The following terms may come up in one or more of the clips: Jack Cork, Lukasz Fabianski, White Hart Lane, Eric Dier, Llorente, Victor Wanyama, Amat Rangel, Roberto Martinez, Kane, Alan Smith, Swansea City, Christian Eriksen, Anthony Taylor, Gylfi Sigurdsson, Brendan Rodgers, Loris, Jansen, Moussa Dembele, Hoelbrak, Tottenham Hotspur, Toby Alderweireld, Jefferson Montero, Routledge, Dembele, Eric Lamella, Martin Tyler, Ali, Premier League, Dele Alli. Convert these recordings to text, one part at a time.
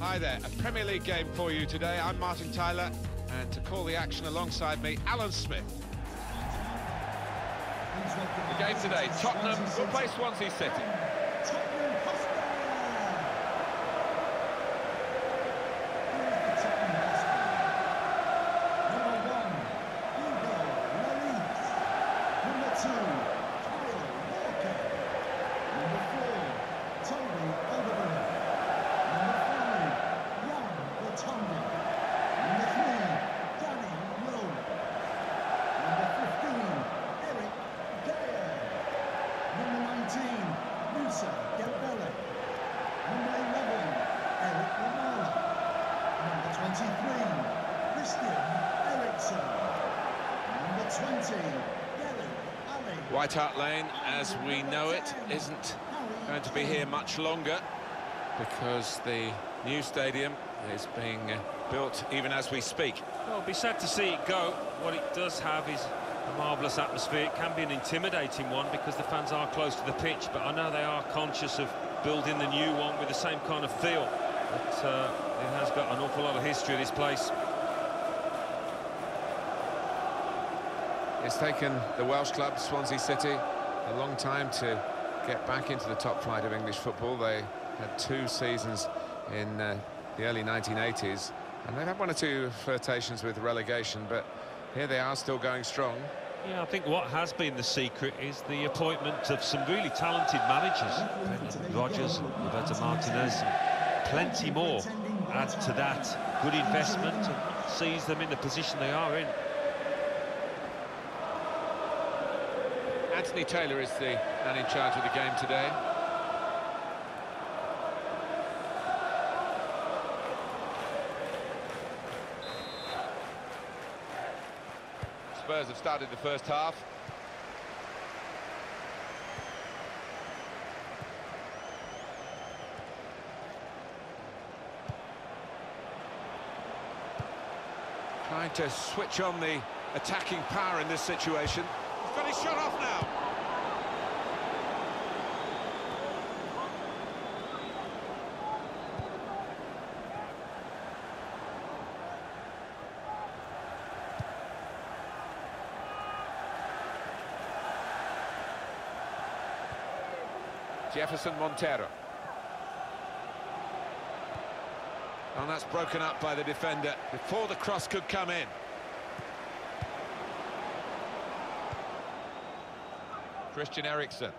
Hi there, a Premier League game for you today. I'm Martin Tyler, and to call the action alongside me, Alan Smith. The game today, Tottenham will play Swansea City. Moussa Dembele, number 11, Eric Lamella, number 23, Christian Eriksen, number 20, Dele Alli. White Hart Lane, as we know it, isn't going to be here much longer because the new stadium is being built even as we speak. Well, it'll be sad to see it go. What it does have is a marvellous atmosphere. It can be an intimidating one because the fans are close to the pitch, but I know they are conscious of building the new one with the same kind of feel. But it has got an awful lot of history, this place. It's taken the Welsh club, Swansea City, a long time to get back into the top flight of English football. They had two seasons in the early 1980s, and they've had one or two flirtations with relegation, but here they are, still going strong. Yeah, I think what has been the secret is the appointment of some really talented managers. Brendan Rodgers, Roberto Martinez, plenty more. Add to that good investment and sees them in the position they are in. Anthony Taylor is the man in charge of the game today. Spurs have started the first half. Trying to switch on the attacking power in this situation. He's got his shot off now. Jefferson Montero. And that's broken up by the defender before the cross could come in. Christian Eriksen.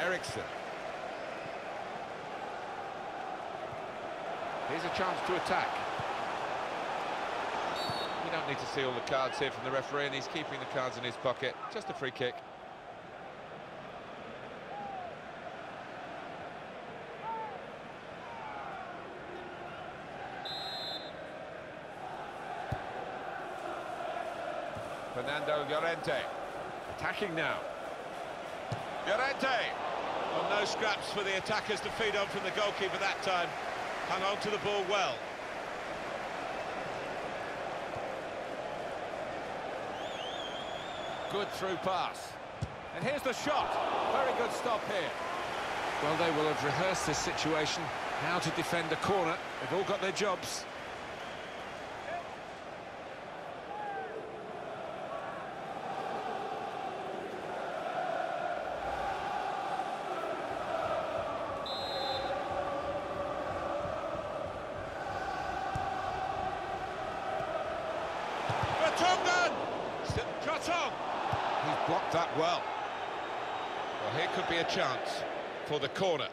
Eriksen. Here's a chance to attack. You don't need to see all the cards here from the referee, and he's keeping the cards in his pocket. Just a free kick. Fernando Llorente, attacking now. Llorente! Well, no scraps for the attackers to feed on from the goalkeeper that time. Hang on to the ball well. Good through pass. And here's the shot. Very good stop here. Well, they will have rehearsed this situation. How to defend a corner. They've all got their jobs. He's blocked that well. Well, here could be a chance for the corner.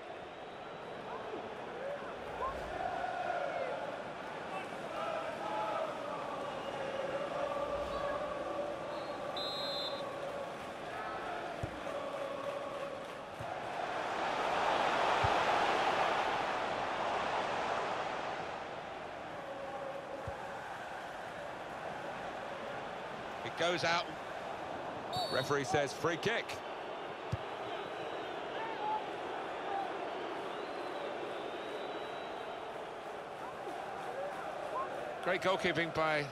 It goes out. Referee says free kick. Great goalkeeping by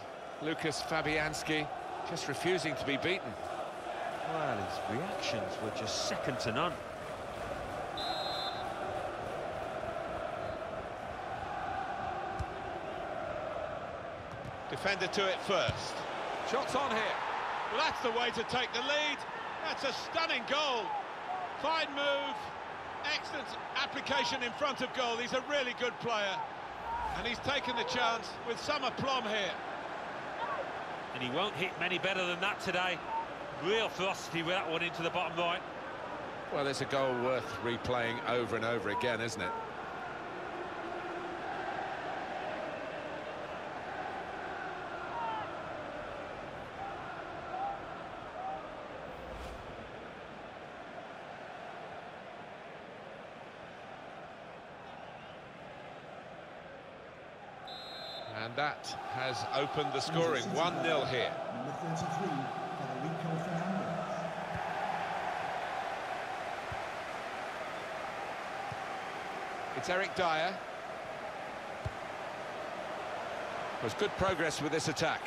Lukasz Fabianski just refusing to be beaten. Well, his reactions were just second to none. Defender to it first. Shots on here. Well, that's the way to take the lead. That's a stunning goal. Fine move. Excellent application in front of goal. He's a really good player. And he's taken the chance with some aplomb here. And he won't hit many better than that today. Real ferocity with that one into the bottom right. Well, it's a goal worth replaying over and over again, isn't it? And that has opened the scoring. 1-0 here. It's Eric Dier. There's good progress with this attack.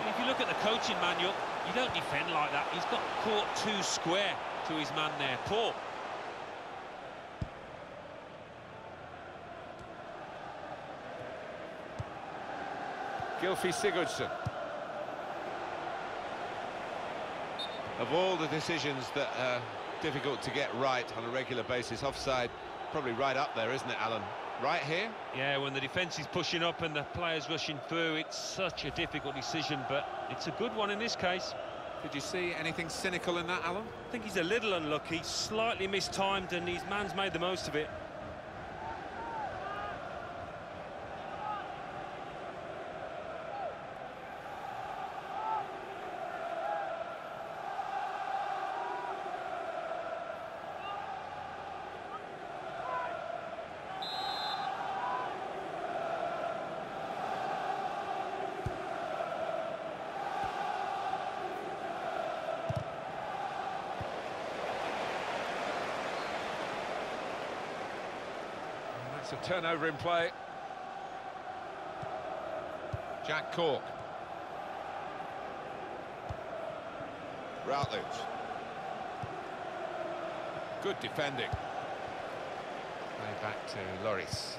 Well, if you look at the coaching manual, you don't defend like that. He's got caught too square to his man there. Poor. Gylfi Sigurdsson. Of all the decisions that are difficult to get right on a regular basis, offside probably right up there, isn't it, Alan? Right here? Yeah, when the defence is pushing up and the players rushing through, it's such a difficult decision, but it's a good one in this case. Did you see anything cynical in that, Alan? I think he's a little unlucky, slightly mistimed, and his man's made the most of it. It's a turnover in play. Jack Cork. Routledge. Good defending. Play back to Loris.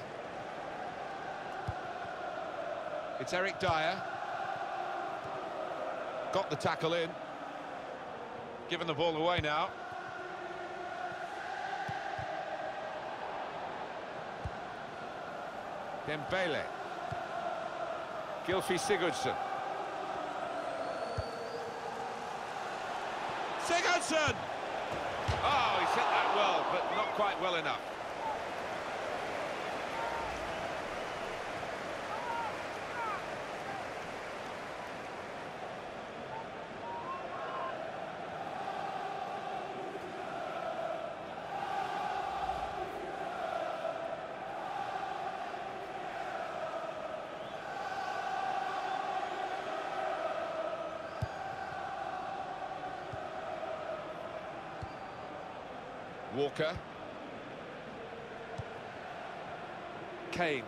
It's Eric Dier. Got the tackle in. Given the ball away now. Dembele. Gylfi Sigurdsson. Sigurdsson! Oh, he's hit that well, but not quite well enough. Walker. Kane.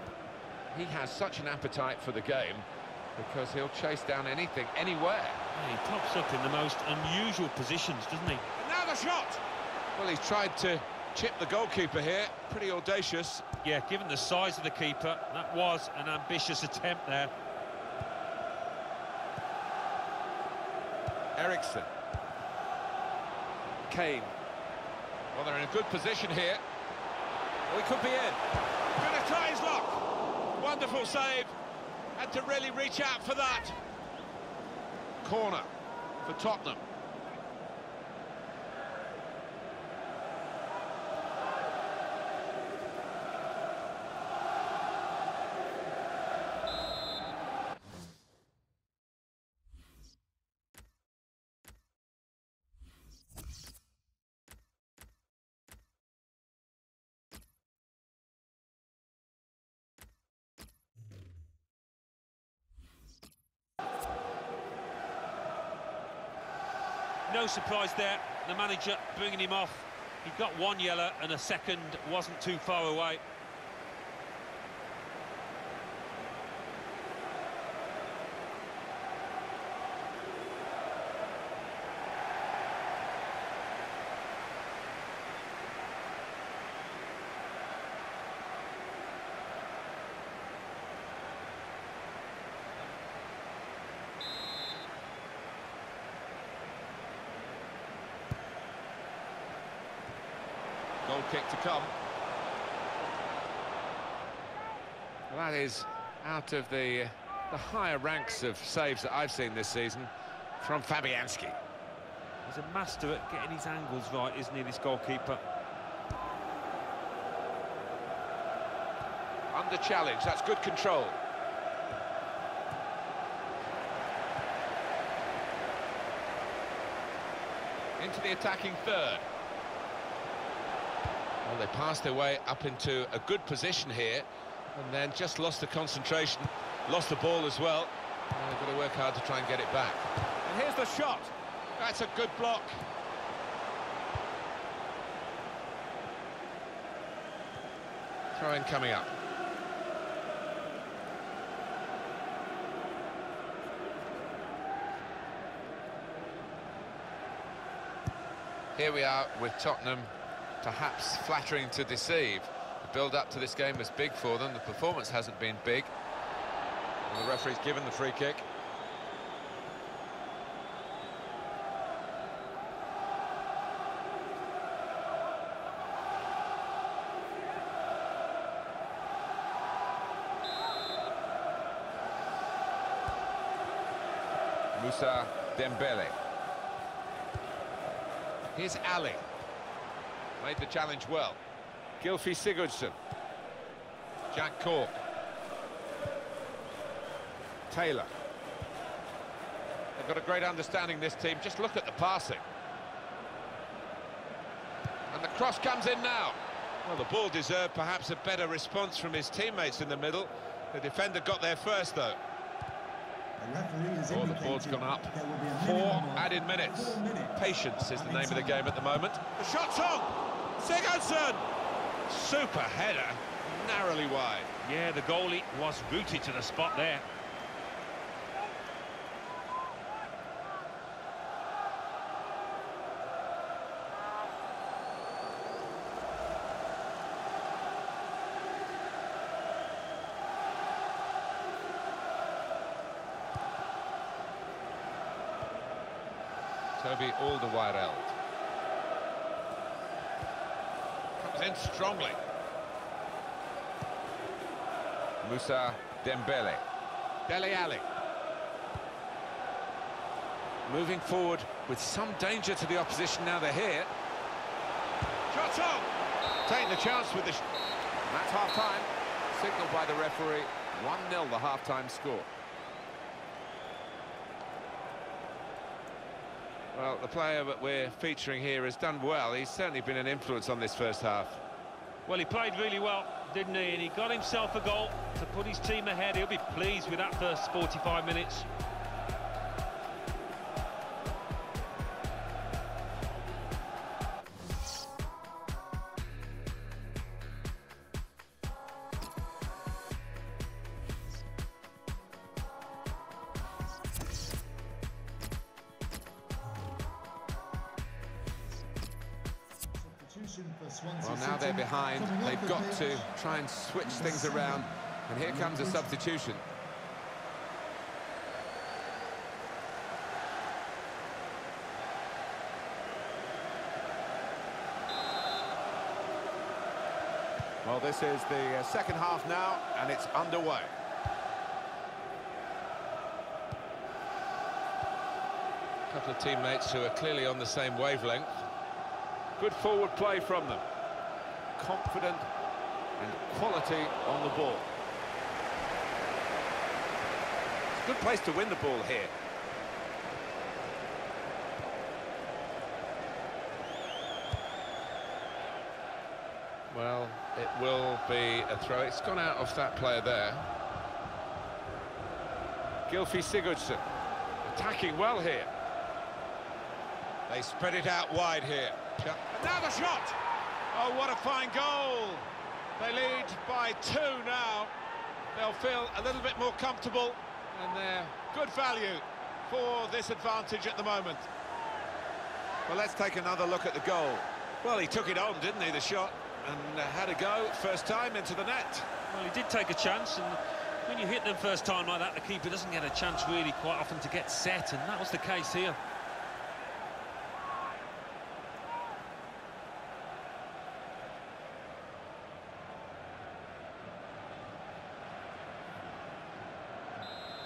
He has such an appetite for the game because he'll chase down anything, anywhere. Yeah, he pops up in the most unusual positions, doesn't he? Another shot! Well, he's tried to chip the goalkeeper here. Pretty audacious. Yeah, given the size of the keeper, that was an ambitious attempt there. Eriksen. Kane. Well, they're in a good position here. Well, he could be in. Going to try his luck. Wonderful save. Had to really reach out for that. Corner for Tottenham. No surprise there, the manager bringing him off. He got one yellow and a second wasn't too far away. kick to come. Well, that is out of the higher ranks of saves that I've seen this season from Fabianski. He's a master at getting his angles right, isn't he, this goalkeeper? Under challenge, that's good control. Into the attacking third. Well, they passed their way up into a good position here, and then just lost the concentration, lost the ball as well. And they've got to work hard to try and get it back. And here's the shot. That's a good block. Throw-in coming up. Here we are with Tottenham, perhaps flattering to deceive. The build-up to this game was big for them. The performance hasn't been big. And the referee's given the free kick. Moussa Dembele. Here's Ali. Made the challenge well. Gylfi Sigurdsson. Jack Cork. Taylor. They've got a great understanding, this team. Just look at the passing. And the cross comes in now. Well, the ball deserved perhaps a better response from his teammates in the middle. The defender got there first, though. Oh, the board's gone up. 4 added minutes. Patience is the name of the game at the moment. The shot's on! Sigurdsson! Super header, narrowly wide. Yeah, the goalie was rooted to the spot there. Toby Alderweireld. Comes in strongly. Moussa Dembele. Dele Alli. Moving forward with some danger to the opposition now they're here. Shot on! Taking the chance with the... That's half-time. Signalled by the referee. 1-0 the half-time score. Well, the player that we're featuring here has done well. He's certainly been an influence on this first half. Well, he played really well, didn't he? And he got himself a goal to put his team ahead. He'll be pleased with that first 45 minutes. Well, now they're behind. They've got to try and switch things around. And here comes a substitution. Well, this is the second half now, and it's underway. A couple of teammates who are clearly on the same wavelength. Good forward play from them. Confident and quality on the ball. It's a good place to win the ball here. Well, it will be a throw. It's gone out of that player there. Gylfi Sigurdsson attacking well here. They spread it out wide here. And now the shot! Oh, what a fine goal! They lead by 2 now. They'll feel a little bit more comfortable, and they're good value for this advantage at the moment. Well, let's take another look at the goal. Well, he took it on, didn't he, the shot, and had a go first time into the net. Well, he did take a chance, and when you hit them first time like that, the keeper doesn't get a chance really quite often to get set, and that was the case here.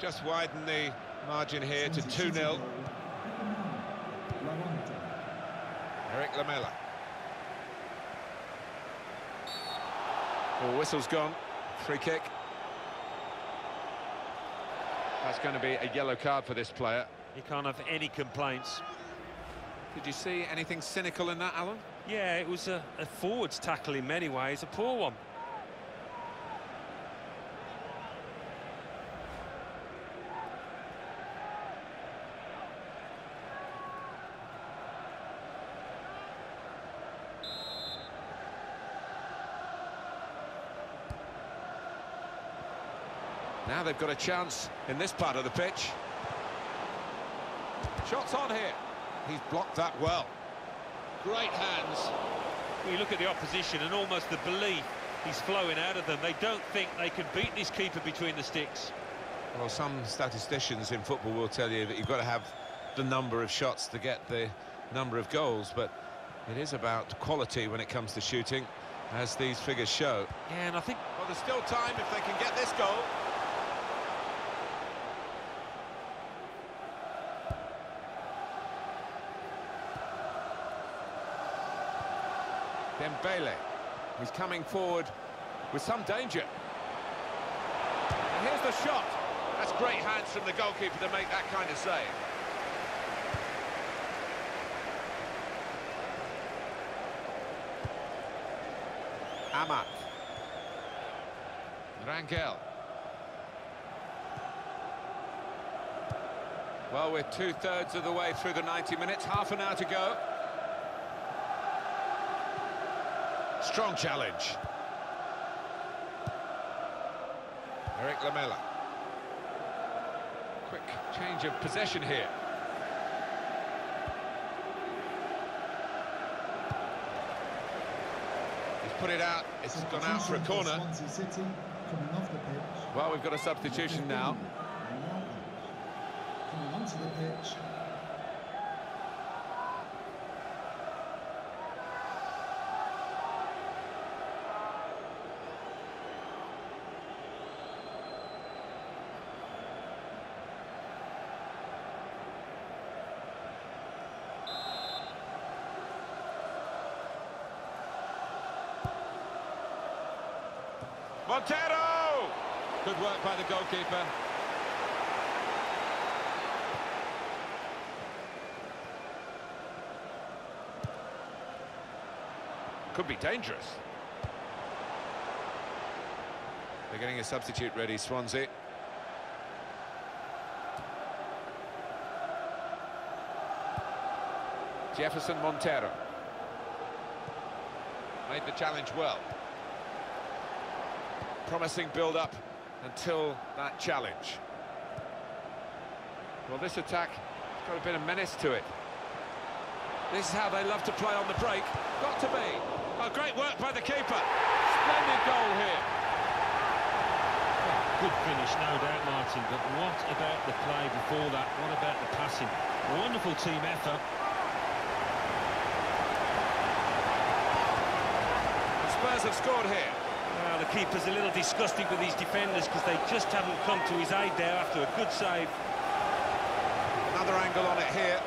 just widen the margin here to 2-0. Eric Lamella. Well, whistle's gone. Free kick. That's going to be a yellow card for this player. He can't have any complaints. Did you see anything cynical in that, Alan? Yeah, it was a forwards tackle in many ways, a poor one. Now they've got a chance in this part of the pitch. Shots on here. He's blocked that well. Great hands. You look at the opposition and almost the belief he's flowing out of them. They don't think they can beat this keeper between the sticks. Well, some statisticians in football will tell you that you've got to have the number of shots to get the number of goals, but it is about quality when it comes to shooting, as these figures show. Yeah, and I think... Well, there's still time if they can get this goal. Dembele, he's coming forward with some danger. And here's the shot. That's great hands from the goalkeeper to make that kind of save. Amat Rangel. Well, we're two-thirds of the way through the 90 minutes, half an hour to go. Strong challenge. Eric Lamella. Quick change of possession here. He's put it out. It's gone out for a corner. Well, we've got a substitution now. Coming onto the pitch. Montero! Good work by the goalkeeper. Could be dangerous. They're getting a substitute ready, Swansea. Jefferson Montero. Made the challenge well. Promising build-up until that challenge. Well, this attack has got a bit of menace to it. This is how they love to play on the break. Got to be. Oh, great work by the keeper. Splendid goal here. Good finish, no doubt, Martin. But what about the play before that? What about the passing? Wonderful team effort. The Spurs have scored here. Well, the keeper's a little disgusted with these defenders because they just haven't come to his aid there after a good save. Another angle on it here.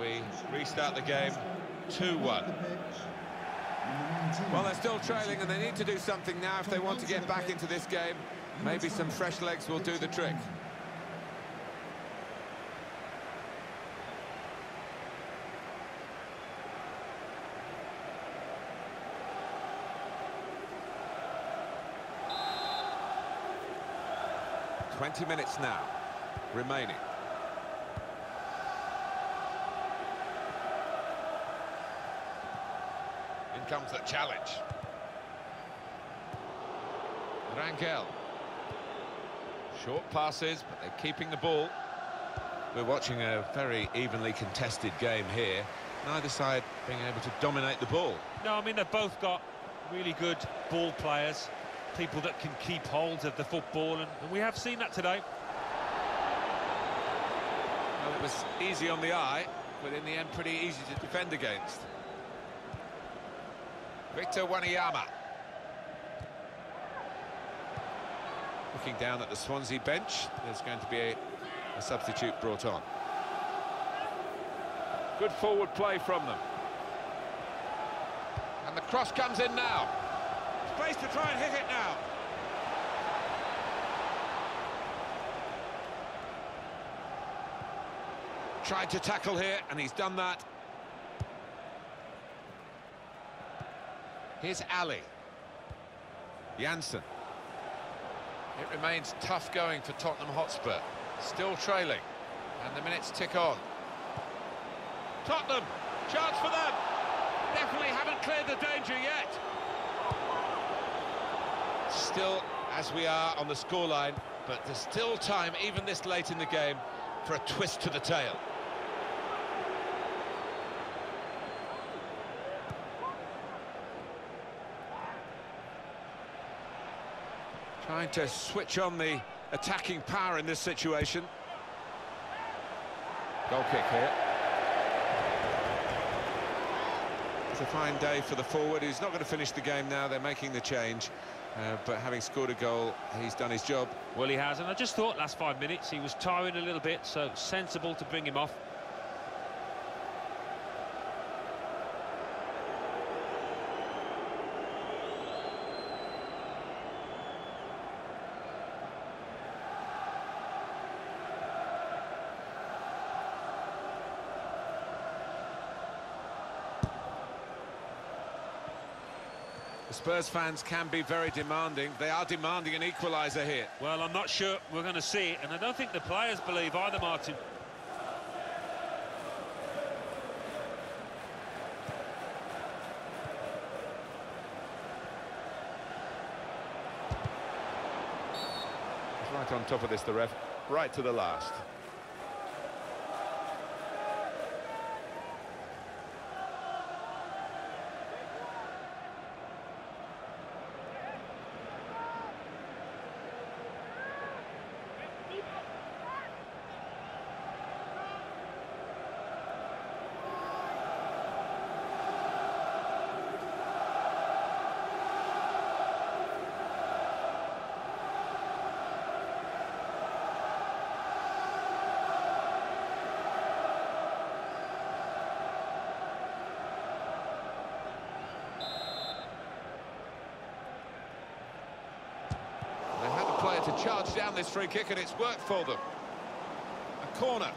We restart the game 2-1. Well, they're still trailing and they need to do something now if they want to get back into this game. Maybe some fresh legs will do the trick. Twenty minutes now remaining. In comes the challenge. Rangel. Short passes, but they're keeping the ball. We're watching a very evenly contested game here. Neither side being able to dominate the ball. No, I mean, they've both got really good ball players, people that can keep hold of the football, and we have seen that today. Well, it was easy on the eye, but in the end pretty easy to defend against. Victor Wanyama. Looking down at the Swansea bench, there's going to be a substitute brought on. Good forward play from them. And the cross comes in now. Space to try and hit it now. Tried to tackle here, and he's done that. Here's Ali. Jansen. It remains tough going for Tottenham Hotspur. Still trailing, and the minutes tick on. Tottenham, chance for them. Definitely haven't cleared the danger yet. Still, as we are on the scoreline, but there's still time, even this late in the game, for a twist to the tail. Trying to switch on the attacking power in this situation. Goal kick here. It's a fine day for the forward, who's not going to finish the game now. They're making the change, but having scored a goal, he's done his job. Well, he has, and I just thought last 5 minutes he was tiring a little bit, so sensible to bring him off. Spurs fans can be very demanding. They are demanding an equaliser here. Well, I'm not sure we're going to see it, and I don't think the players believe either, Martin. Right on top of this, the ref, right to the last. To charge down this free kick, and it's worked for them. A corner,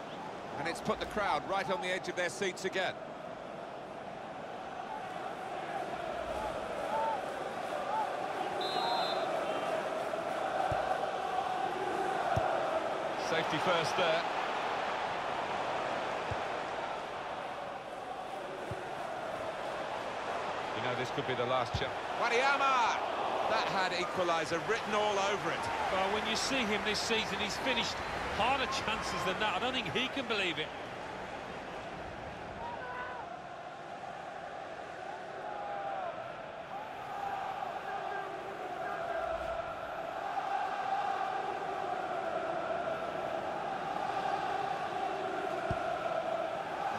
and it's put the crowd right on the edge of their seats again. Safety first there. You know, this could be the last chance. Wanyama! That had equaliser written all over it. Well, when you see him this season, he's finished harder chances than that. I don't think he can believe it.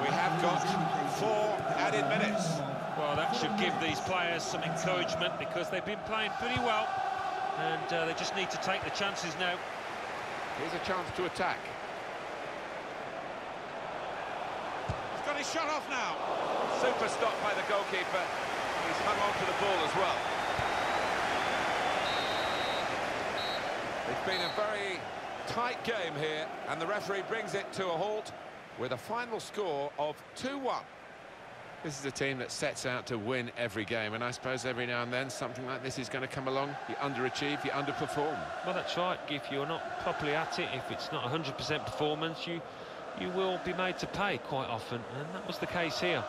We have got 4 added minutes. Well, that should give these players some encouragement, because they've been playing pretty well, and they just need to take the chances now. Here's a chance to attack. He's got his shot off now. Super stop by the goalkeeper. He's hung on to the ball as well. It's been a very tight game here, and the referee brings it to a halt with a final score of 2-1. This is a team that sets out to win every game, and I suppose every now and then something like this is going to come along. You underachieve, you underperform. Well, that's right. If you're not properly at it, if it's not 100% performance, you will be made to pay quite often, and that was the case here.